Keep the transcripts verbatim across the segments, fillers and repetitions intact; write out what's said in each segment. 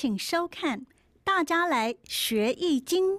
请收看《大家来学易经》。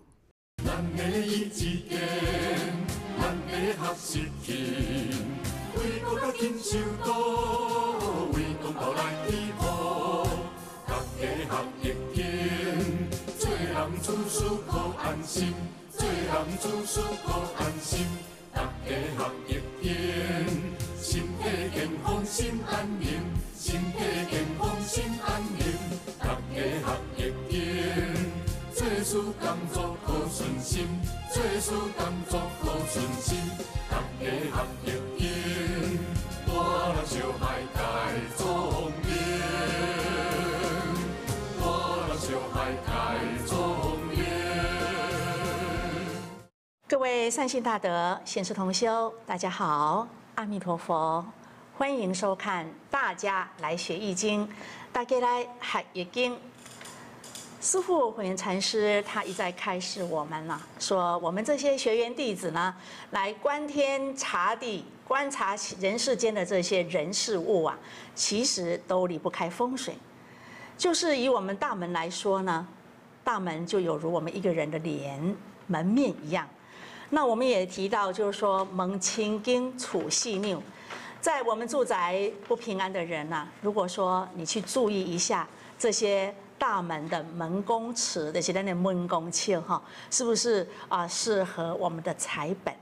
各位善信大德、贤士同修，大家好，阿弥陀佛，欢迎收看《大家来学易经》，大家来学易经。 师父慧远禅师他一再开示我们了、啊，说我们这些学员弟子呢，来观天察地，观察人世间的这些人事物啊，其实都离不开风水。就是以我们大门来说呢，大门就有如我们一个人的脸门面一样。那我们也提到，就是说门清经处细拗，在我们住宅不平安的人呢、啊，如果说你去注意一下这些。 大门的门宫尺的，现在那门宫尺哈，是不是啊、呃、适合我们的财本？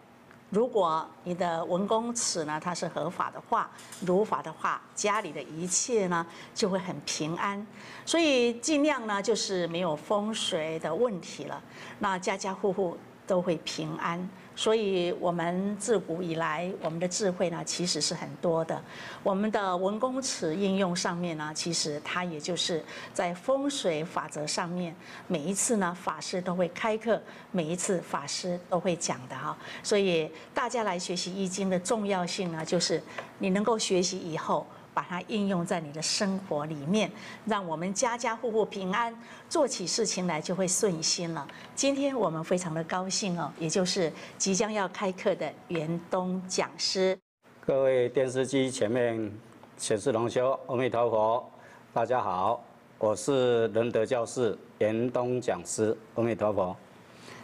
如果你的文公尺呢，它是合法的话，如法的话，家里的一切呢就会很平安。所以尽量呢，就是没有风水的问题了，那家家户户都会平安。 所以，我们自古以来，我们的智慧呢，其实是很多的。我们的文公尺应用上面呢，其实它也就是在风水法则上面，每一次呢，法师都会开课，每一次法师都会讲的哈。所以，大家来学习易经的重要性呢，就是你能够学习以后。 把它应用在你的生活里面，让我们家家户户平安，做起事情来就会顺心了。今天我们非常的高兴哦，也就是即将要开课的袁东讲师。各位电视机前面显示同修，阿弥陀佛，大家好，我是仁德教室袁东讲师，阿弥陀佛。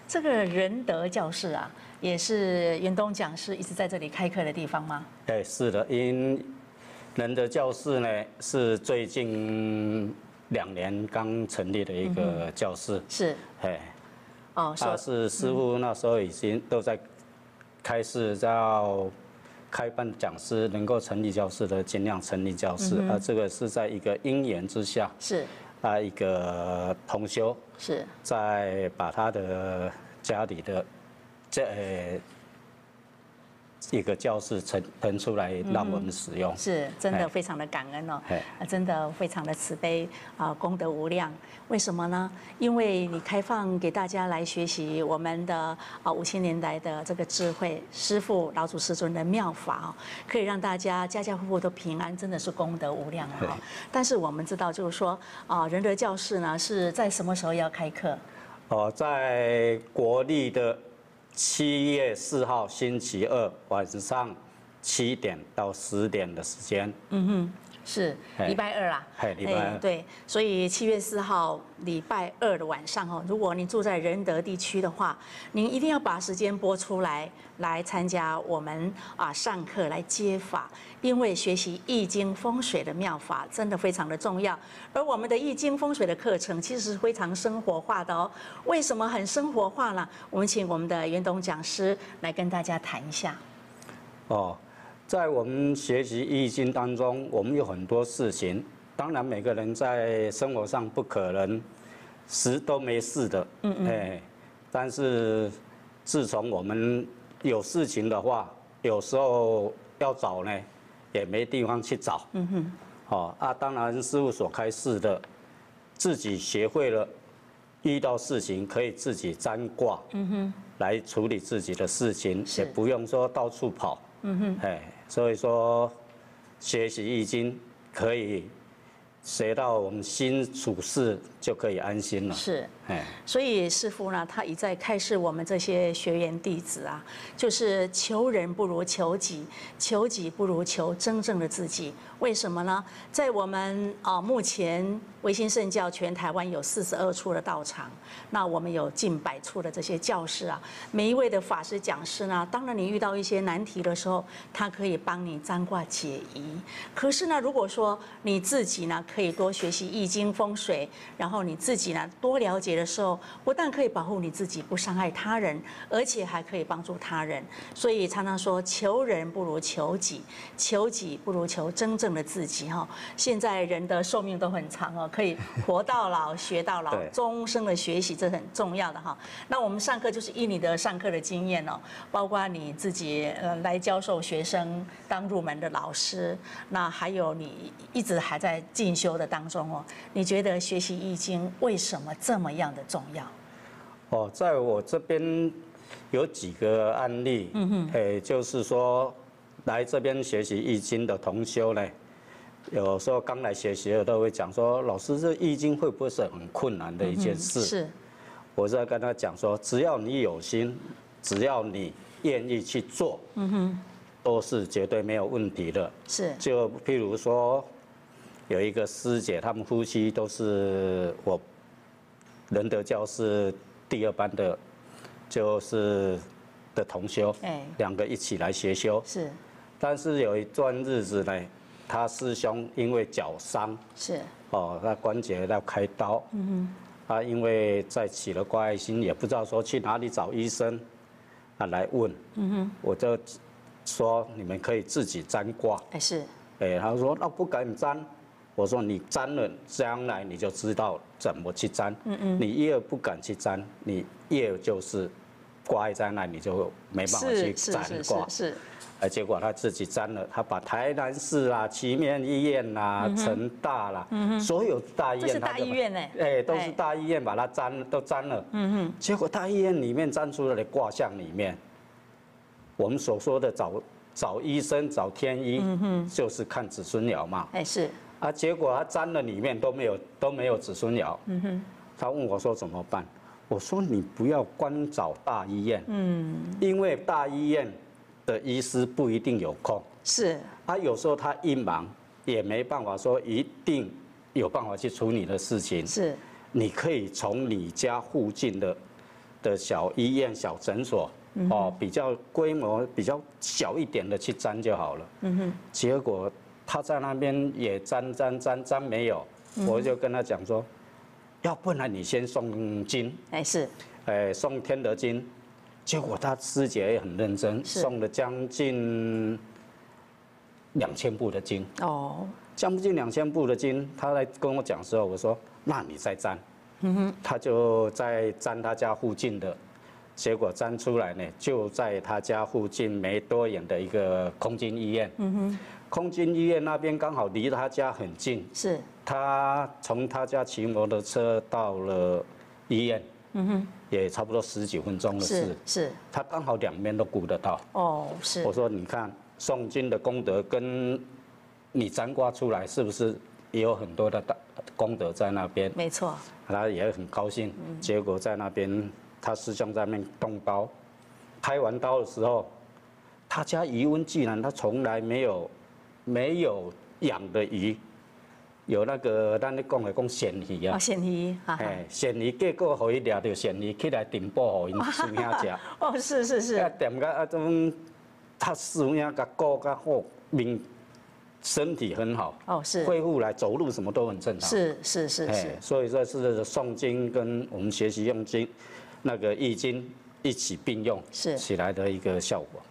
这个仁德教室啊，也是袁东讲师一直在这里开课的地方吗？哎，是的，因。 仁德教室呢，是最近两年刚成立的一个教室。嗯、是。哎哦，他是师父那时候已经都在开始要开办讲师，能够成立教室的尽量成立教室，嗯、而这个是在一个因缘之下。是。啊，一个同修。是。在把他的家里的这。呃 一个教室腾腾出来让我们使用，嗯、是真的非常的感恩哦，真的非常的慈悲啊，功德无量。为什么呢？因为你开放给大家来学习我们的啊五千年来的这个智慧，师父老祖师尊的妙法哦，可以让大家家家户户都平安，真的是功德无量啊。但是我们知道，就是说啊，仁德教室呢是在什么时候要开课？哦，在国历的。 七月四号星期二晚上七点到十点的时间。嗯哼，是礼拜二啦。哎，礼拜二。对，所以七月四号礼拜二的晚上哦，如果你住在仁德地区的话，您一定要把时间拨出来来参加我们啊上课来接法，因为学习易经风水的妙法真的非常的重要。而我们的易经风水的课程其实是非常生活化的哦。 为什么很生活化呢？我们请我们的袁东讲师来跟大家谈一下。哦，在我们学习易经当中，我们有很多事情，当然每个人在生活上不可能时都没事的，嗯嗯，哎，但是自从我们有事情的话，有时候要找呢，也没地方去找，嗯哼，哦啊，当然师父所开示的，自己学会了。 遇到事情可以自己占卦，嗯哼，来处理自己的事情，也不用说到处跑，嗯哼，哎，所以说学习易经可以学到我们心处事就可以安心了。是，哎，所以师父呢，他一再开示我们这些学员弟子啊，就是求人不如求己，求己不如求真正的自己。为什么呢？在我们啊、呃，目前唯心圣教全台湾有四十二处的道场，那我们有近百处的这些教室啊，每一位的法师讲师呢，当然你遇到一些难题的时候，他可以帮你占卦解疑。可是呢，如果说你自己呢， 可以多学习易经风水，然后你自己呢多了解的时候，不但可以保护你自己，不伤害他人，而且还可以帮助他人。所以常常说，求人不如求己，求己不如求真正的自己。哈，现在人的寿命都很长哦，可以活到老学到老，终生的学习这很重要的哈。那我们上课就是以你的上课的经验哦，包括你自己呃来教授学生，当入门的老师，那还有你一直还在进修 修的当中哦，你觉得学习易经为什么这么样的重要？哦，在我这边有几个案例，嗯哼，诶，就是说来这边学习易经的同修呢，有时候刚来学习的都会讲说，老师这易经会不会是很困难的一件事？嗯、是，我在跟他讲说，只要你有心，只要你愿意去做，嗯哼，都是绝对没有问题的。是，就譬如说 有一个师姐，他们夫妻都是我仁德教室第二班的，就是的同修，两个一起来学修。是，但是有一段日子呢，他师兄因为脚伤，是哦，他关节要开刀，嗯哼，他因为在起了关爱心，也不知道说去哪里找医生，啊来问，嗯哼，我就说你们可以自己占卦，哎是，哎他说那不敢占。 我说你沾了，将来你就知道怎么去沾。嗯嗯，你越不敢去沾，你越就是挂在那，你就没办法去沾挂。是，哎，结果他自己沾了，他把台南市啦、旗面医院啦、成大啦，所有大医院，这是大医院哎，哎，都是大医院把它沾都沾了。嗯嗯，结果大医院里面沾出来的卦象里面，我们所说的找找医生、找天医，就是看子孙爻嘛。哎是。 啊！结果他沾了里面都没有都没有子孙爻，嗯哼，他问我说怎么办？我说你不要光找大医院，嗯，因为大医院的医师不一定有空，是，啊，有时候他一忙也没办法说一定有办法去处理的事情，是，你可以从你家附近的的小医院、小诊所。 哦，比较规模比较小一点的去沾就好了。嗯哼，结果他在那边也沾沾沾沾没有，嗯、我就跟他讲说，要不然你先诵经，哎是，哎诵天德经，结果他师姐也很认真，诵了将近两千部的经。哦，将近两千部的经，他来跟我讲的时候，我说那你再沾，嗯哼，他就在沾他家附近的。 结果占出来呢，就在他家附近没多远的一个空军医院。嗯哼，空军医院那边刚好离他家很近。是。他从他家骑摩托车到了医院，嗯哼，也差不多十几分钟的事。是。是。他刚好两边都顾得到。哦，是。我说你看，诵经的功德跟你占卦出来是不是也有很多的功德在那边？没错。他也很高兴，嗯、结果在那边。 他师兄在那边动刀，开完刀的时候，他家余温竟然他从来没有没有养的鱼，有那个咱咧讲来讲鲜鱼啊，鲜鱼，哎，鲜鱼结果可以抓到鲜鱼起来炖煲，给因师兄食。哦，是是是。啊，炖个啊种，他师兄个骨个好明。 身体很好哦，是恢复来走路什么都很正常。是是是是，所以这是诵经跟我们学习用经，那个易经一起并用是起来的一个效果。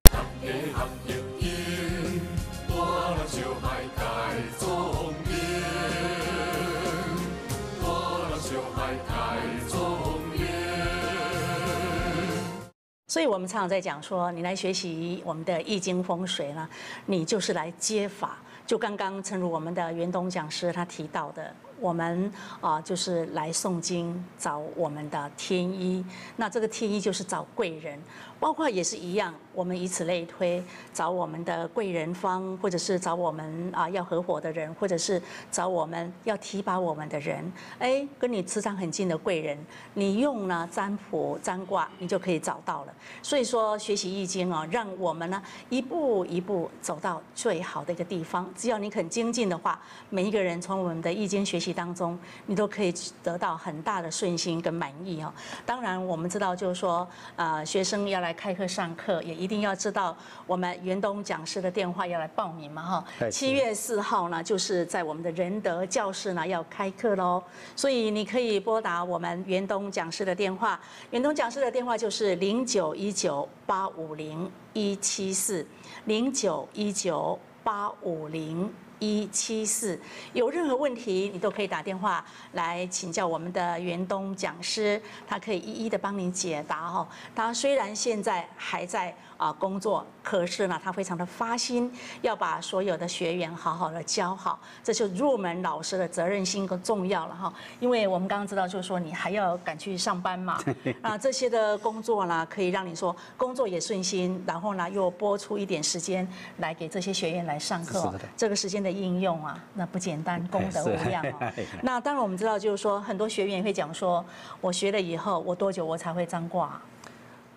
所以我们常常在讲说，你来学习我们的易经风水呢，你就是来接法。 就刚刚，正如我们的袁董讲师他提到的，我们啊、呃、就是来诵经找我们的天医，那这个天医就是找贵人，包括也是一样，我们以此类推，找我们的贵人方，或者是找我们啊、呃、要合伙的人，或者是找我们要提拔我们的人，哎，跟你磁场很近的贵人，你用呢占卜占卦，你就可以找到了。所以说学习易经啊、哦，让我们呢一步一步走到最好的一个地方，只要你肯精进的话，每一个人从我们的易经学习当中，你都可以得到很大的顺心跟满意哦。当然，我们知道就是说，呃，学生要来开课上课，也一定要知道我们袁东讲师的电话要来报名嘛哈、哦。七月四号呢，就是在我们的仁德教室呢要开课喽，所以你可以拨打我们袁东讲师的电话，袁东讲师的电话就是零九一九八五零一七四零九一九八五零。一七四，有任何问题你都可以打电话来请教我们的袁东讲师，他可以一一的帮你解答哦。他虽然现在还在啊工作，可是呢，他非常的发心，要把所有的学员好好的教好，这就入门老师的责任心更重要了哈。因为我们刚刚知道，就是说你还要赶去上班嘛，啊这些的工作呢，可以让你说工作也顺心，然后呢又拨出一点时间来给这些学员来上课、哦，这个时间的应用啊，那不简单，功德无量哦。那当然，我们知道，就是说，很多学员会讲说，我学了以后，我多久我才会占卦？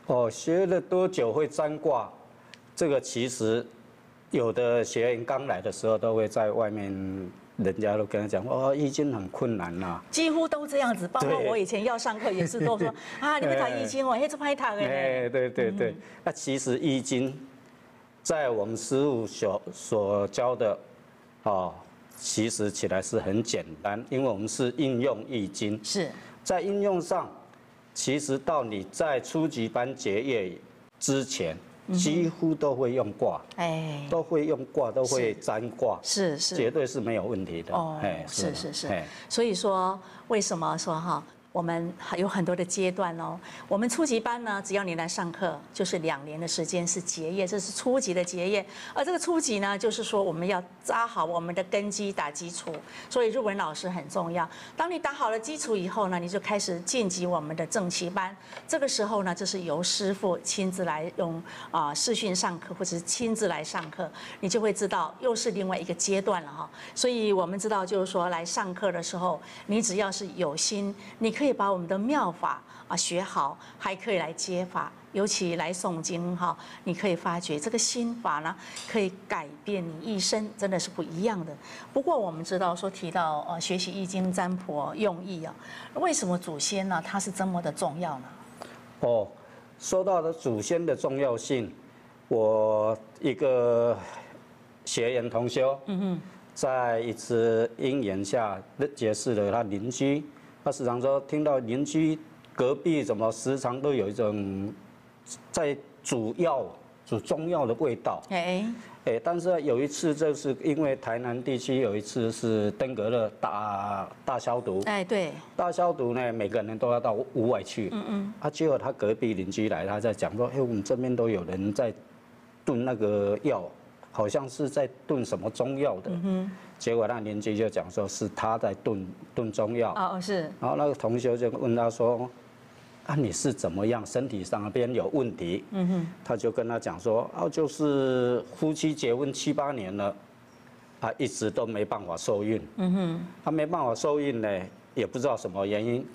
哦，学了多久会占卦？这个其实有的学员刚来的时候，都会在外面，人家都跟他讲，哦，易经很困难啦、啊。几乎都这样子，包括我以前要上课也是都说啊，你们谈易经哦，嘿，这拍谈哎。对对对，嗯、那其实易经在我们师父所所教的。哦，其实起来是很简单，因为我们是应用易经。是，在应用上，其实到你在初级班结业之前，嗯、几乎都会用卦，哎，都会用卦，都会占卦，是是，绝对是没有问题的。哦，是是是，所以说为什么说哈？我们有很多的阶段哦。我们初级班呢，只要你来上课，就是两年的时间是结业，这是初级的结业。而这个初级呢，就是说我们要扎好我们的根基，打基础。所以入门老师很重要。当你打好了基础以后呢，你就开始晋级我们的正期班。这个时候呢，就是由师父亲自来用啊、呃、视讯上课，或者是亲自来上课，你就会知道又是另外一个阶段了哈、哦。所以我们知道，就是说来上课的时候，你只要是有心，你可以。可以把我们的妙法啊学好，还可以来接法，尤其来诵经哈，你可以发觉这个心法呢，可以改变你一生，真的是不一样的。不过我们知道说提到呃学习易经占卜用意啊，为什么祖先呢、啊、它是这么的重要呢？哦，说到的祖先的重要性，我一个学员同修，嗯嗯，在一次因缘下结识了他邻居。他时常说，听到邻居隔壁怎么时常都有一种在煮药、煮中药的味道。哎，哎，但是有一次，就是因为台南地区有一次是登革热大大消毒。哎，对。大消毒呢，每个人都要到屋外去。嗯嗯。啊，结果他隔壁邻居来，他在讲说：“哎，我们这边都有人在炖那个药，好像是在炖什么中药的。”嗯。结果那邻居就讲说，是他在炖炖中药。哦，是。然后那个同学就问他说：“啊，你是怎么样？身体上边有问题？”嗯哼。他就跟他讲说：“哦，就是夫妻结婚七八年了，啊，一直都没办法受孕。嗯哼。他没办法受孕呢，也不知道什么原因。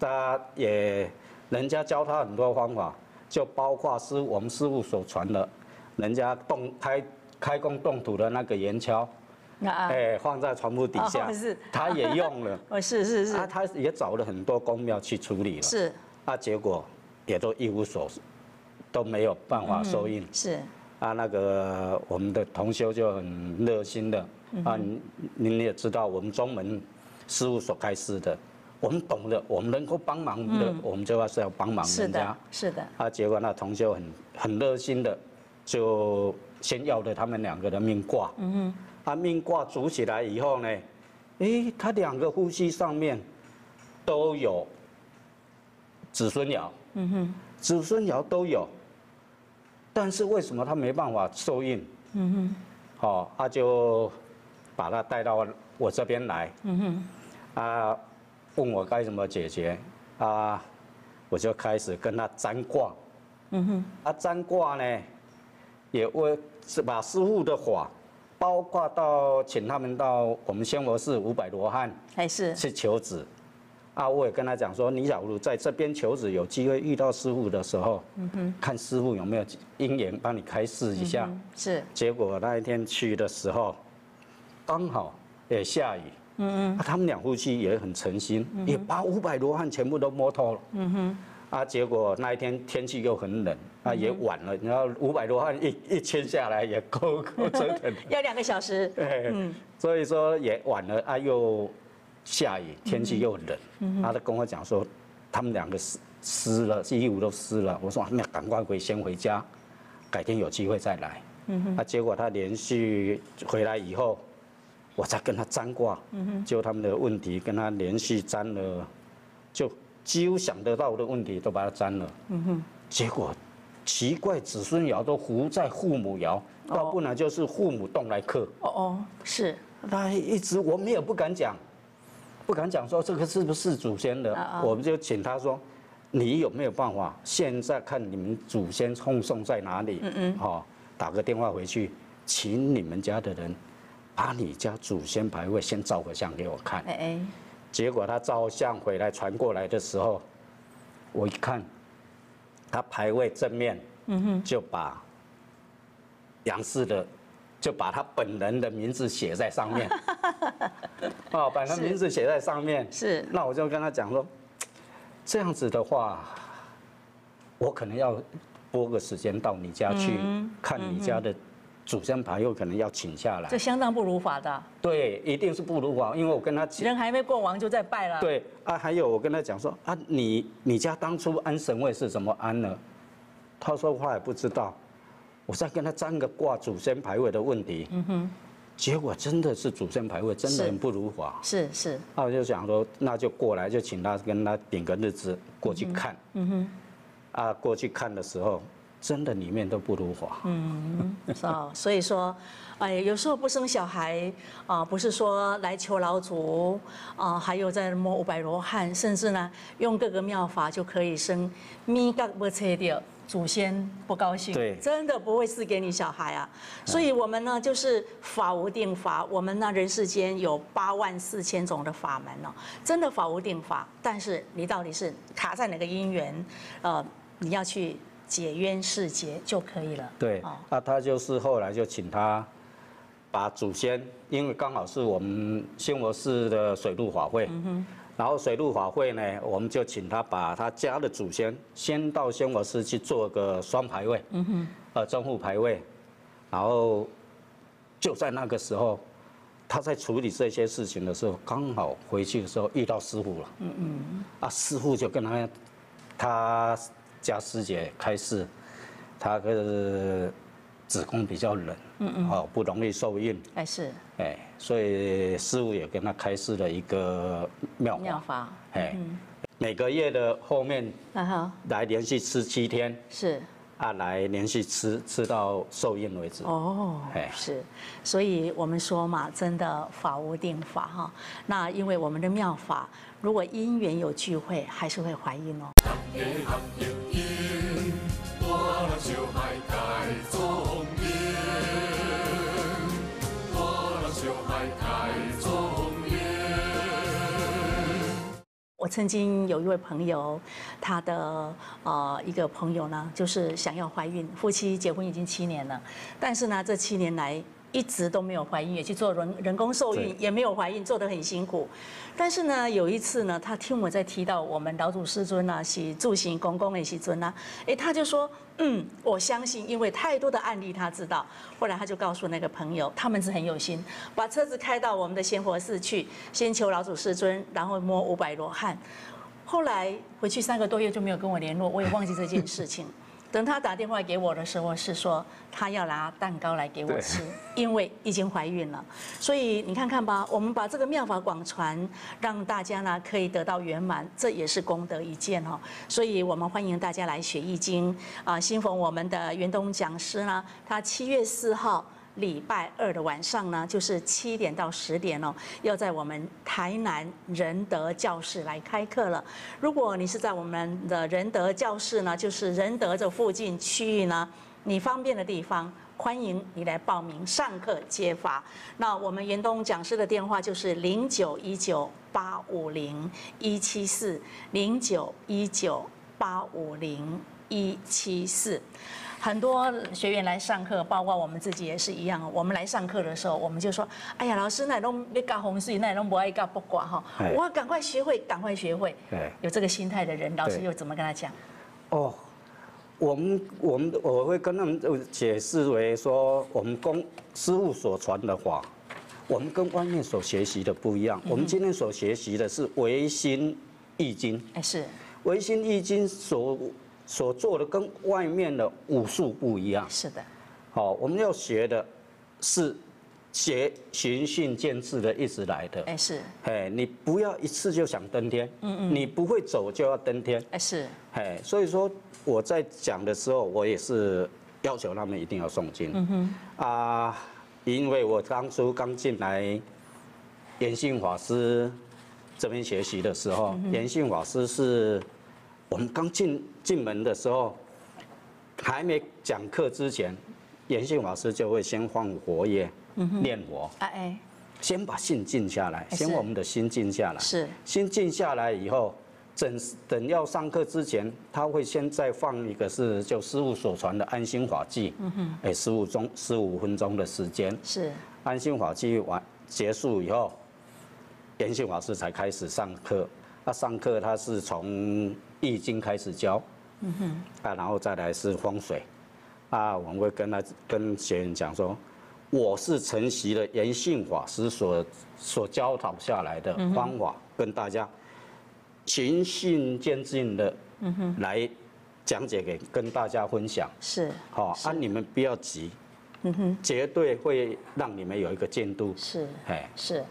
他也人家教他很多方法，就包括师我们师父所传的，人家动开开工动土的那个圆锹。”哎，放在床铺底下，他也用了，哦，是是是，他也找了很多公庙去处理了，是，啊，结果也都一无所，都没有办法收孕，是，啊，那个我们的同修就很热心的，啊，您也知道我们中门师父所开示的，我们懂的，我们能够帮忙的，我们就要是要帮忙人家，是的，啊，结果那同修很很热心的，就先要了他们两个的命卦，嗯。他命卦组起来以后呢，哎，他两个夫妻上面都有子孙爻，嗯哼，子孙爻都有，但是为什么他没办法受孕？嗯哼，好、哦，他就把他带到我这边来，嗯哼，啊，问我该怎么解决啊，我就开始跟他占卦。嗯哼，啊，占卦呢，也我是把师父的法，包括到请他们到我们仙佛寺五百罗汉，还是去求子。 啊，我也跟他讲说，你假如在这边求子有机会遇到师父的时候，嗯、看师父有没有因缘帮你开示一下。嗯、是。结果那一天去的时候，刚好也下雨。嗯嗯、啊。他们两夫妻也很诚心，嗯、也把五百罗汉全部都摸透了。嗯哼。啊，结果那一天天气又很冷，啊也晚了，然后五百罗汉一一圈下来也够够折腾。要两个小时。对。嗯、所以说也晚了啊又。 下雨，天气又冷，嗯、他就跟我讲说，他们两个湿湿了，衣服都湿了。我说那赶快回先回家，改天有机会再来。嗯、啊，结果他连续回来以后，我再跟他占卦，嗯、就他们的问题跟他连续占了，就几乎想得到的问题都把他占了。嗯、结果奇怪，子孙爻都伏在父母爻，要、哦、不然就是父母动来克。哦哦，是。那一直我们也不敢讲。 不敢讲说这个是不是祖先的， uh, uh. 我们就请他说，你有没有办法？现在看你们祖先奉送在哪里？嗯嗯，好，打个电话回去，请你们家的人把你家祖先牌位先照个相给我看。哎哎，结果他照相回来传过来的时候，我一看，他牌位正面，嗯哼，就把杨氏的。 就把他本人的名字写在上面，哦，把他名字写在上面。是。那我就跟他讲说，这样子的话，我可能要拨个时间到你家去、嗯、看你家的祖先牌，又可能要请下来。这相当不如法的。对，一定是不如法，因为我跟他人还没过亡就在拜了。对啊，还有我跟他讲说啊，你你家当初安神位是怎么安呢？他说话也不知道。 我再跟他占个卦，祖先牌位的问题，嗯哼，结果真的是祖先牌位真的很不如法，是是，那我就想说，那就过来就请他跟他顶个日子过去看，嗯哼，啊，过去看的时候，真的里面都不如法，嗯，所以说，哎，有时候不生小孩啊、呃，不是说来求老祖啊、呃，还有在摸五百罗汉，甚至呢用各个妙法就可以生咪格不切掉。 祖先不高兴，真的不会赐给你小孩啊！所以我们呢，就是法无定法。我们呢，人世间有八万四千种的法门哦，真的法无定法。但是你到底是卡在哪个因缘，呃，你要去解冤释结就可以了。对，哦、啊，他就是后来就请他把祖先，因为刚好是我们仙佛寺的水陆法会。嗯 然后水陆法会呢，我们就请他把他家的祖先先到仙佛寺去做个双牌位，嗯哼，呃正副牌位，然后就在那个时候，他在处理这些事情的时候，刚好回去的时候遇到师父了，嗯嗯，啊师父就跟他他家师姐开示，他的子宫比较冷，嗯嗯，哦不容易受孕，哎是，哎。 所以师父也跟他开示了一个妙法，妙法，哎，嗯、每个月的后面，来连续吃七天，是，啊，来连续吃吃到受孕为止。哦，哎，是，所以我们说嘛，真的法无定法哈。那因为我们的妙法，如果因缘有聚会，还是会怀孕哦。 我曾经有一位朋友，他的呃一个朋友呢，就是想要怀孕，夫妻结婚已经七年了，但是呢，这七年来一直都没有怀孕，也去做人人工受孕，也没有怀孕，做得很辛苦。但是呢，有一次呢，他听我在提到我们老祖师尊啊，是住行公公的师尊啊，哎，他就说，嗯，我相信，因为太多的案例他知道。后来他就告诉那个朋友，他们是很有心，把车子开到我们的仙佛寺去，先求老祖师尊，然后摸五百罗汉。后来回去三个多月就没有跟我联络，我也忘记这件事情。等他打电话给我的时候，是说他要拿蛋糕来给我吃，因为已经怀孕了。所以你看看吧，我们把这个妙法广传，让大家呢可以得到圆满，这也是功德一件哦。所以我们欢迎大家来学易经啊！新逢我们的袁东讲师呢，他七月四号。礼拜二的晚上呢，就是七点到十点哦，要在我们台南仁德教室来开课了。如果你是在我们的仁德教室呢，就是仁德这附近区域呢，你方便的地方。 欢迎你来报名上课接法。那我们袁东讲师的电话就是零九一九八五零一七四零九一九八五零一七四。很多学员来上课，包括我们自己也是一样。我们来上课的时候，我们就说：“哎呀，老师，那拢要教红事，那拢不爱教不管哈，我要赶快学会，赶快学会。”有这个心态的人，老师又怎么跟他讲？哦。 我们我们我会跟他们解释为说，我们公师父所传的法，我们跟外面所学习的不一样。嗯、我们今天所学习的是唯心易经，哎、欸、是唯心易经所所做的跟外面的武术不一样。是的，好、哦，我们要学的是学循序渐进的一直来的。哎、欸、是，哎你不要一次就想登天，嗯嗯，你不会走就要登天。哎、欸、是，哎所以说。 我在讲的时候，我也是要求他们一定要诵经。嗯哼。啊，因为我当初刚进来严信法师这边学习的时候，严信法师是我们刚进进门的时候，还没讲课之前，严信法师就会先放佛页，念佛。哎哎。先把心静下来，先我们的心静下来。是。心静下来以后。 等等要上课之前，他会先再放一个是就师父所传的安心法记，嗯哼，哎，十五钟十五分钟的时间是安心法记完结束以后，严信法师才开始上课。他、啊、上课他是从易经开始教，嗯哼，啊，然后再来是风水，啊，我们会跟他跟学员讲说，我是承袭了严信法师所所教导下来的方法，嗯、跟大家。 循序渐进的来讲解给跟大家分享，是好啊，你们不要急，嗯哼，绝对会让你们有一个进度，是哎是，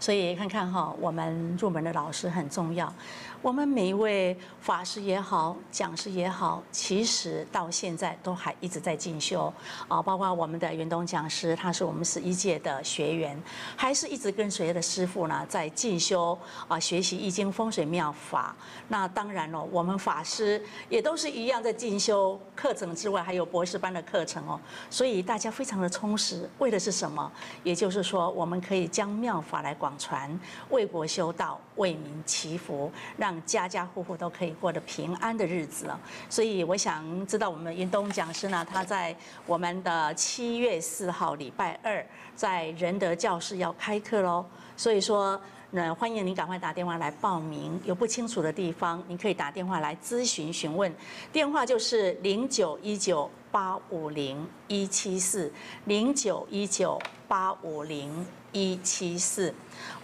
所以看看哈，我们入门的老师很重要，我们每一位法师也好，讲师也好，其实到现在都还一直在进修啊，包括我们的袁东讲师，他是我们十一届的学员，还是一直跟随的师父呢，在进修。 啊，学习易经风水妙法，那当然了、哦，我们法师也都是一样在进修课程之外，还有博士班的课程哦，所以大家非常的充实。为的是什么？也就是说，我们可以将妙法来广传，为国修道，为民祈福，让家家户户都可以过得平安的日子哦。所以我想知道，我们袁东讲师呢，他在我们的七月四号礼拜二在仁德教室要开课喽，所以说。 那欢迎您赶快打电话来报名，有不清楚的地方，您可以打电话来咨询询问，电话就是零九一九八五零一七四零九一九八五零一七四。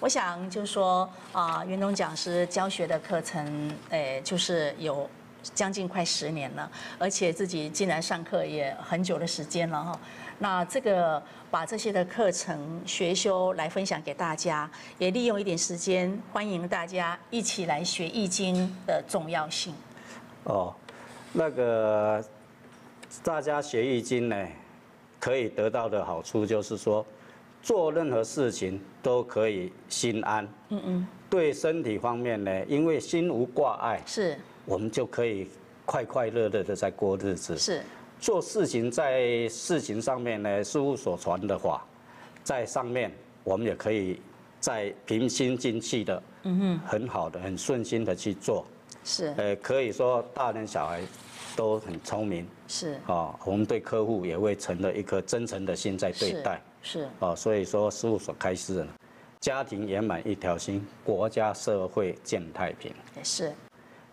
我想就是说啊、呃，袁东讲师教学的课程，诶、呃，就是有。 将近快十年了，而且自己进来上课也很久的时间了哈。那这个把这些的课程学修来分享给大家，也利用一点时间，欢迎大家一起来学易经的重要性。哦，那个大家学易经呢，可以得到的好处就是说，做任何事情都可以心安。嗯嗯。对身体方面呢，因为心无挂碍。是。 我们就可以快快乐乐的在过日子。是，做事情在事情上面呢，师父所传的话，在上面我们也可以在平心静气的，嗯哼，很好的、很顺心的去做。是，呃，可以说大人小孩都很聪明。是，啊、哦，我们对客户也会存了一颗真诚的心在对待。是，是哦，所以说师父所开示的，家庭圆满一条心，国家社会见太平。也是。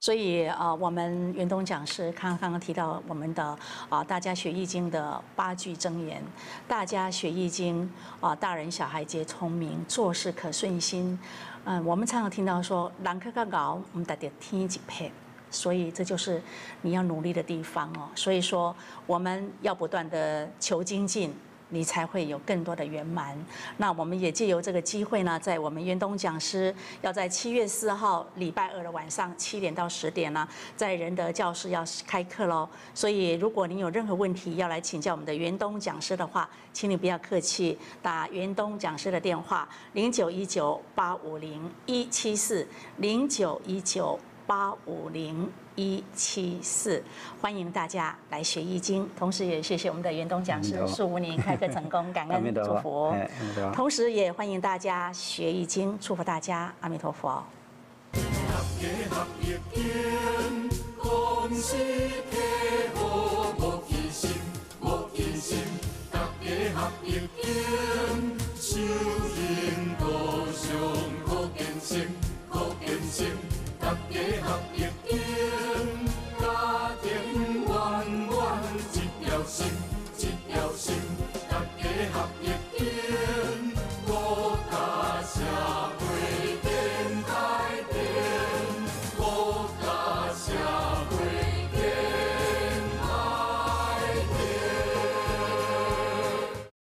所以啊，我们袁东讲师刚刚提到我们的啊，大家学易经的八句真言，大家学易经啊，大人小孩皆聪明，做事可顺心。嗯，我们常常听到说，人可干搞，我们得得天一配。 所以这就是你要努力的地方哦。所以说，我们要不断的求精进，你才会有更多的圆满。那我们也借由这个机会呢，在我们袁东讲师要在七月四号礼拜二的晚上七点到十点呢，在仁德教室要开课喽。所以如果您有任何问题要来请教我们的袁东讲师的话，请你不要客气，打袁东讲师的电话零九一九八五零一七四零九一九八五零。 一七四，欢迎大家来学易经，同时也谢谢我们的袁东讲师束无宁开课成功，感恩祝福。同时也欢迎大家学易经，祝福大家，阿弥陀佛。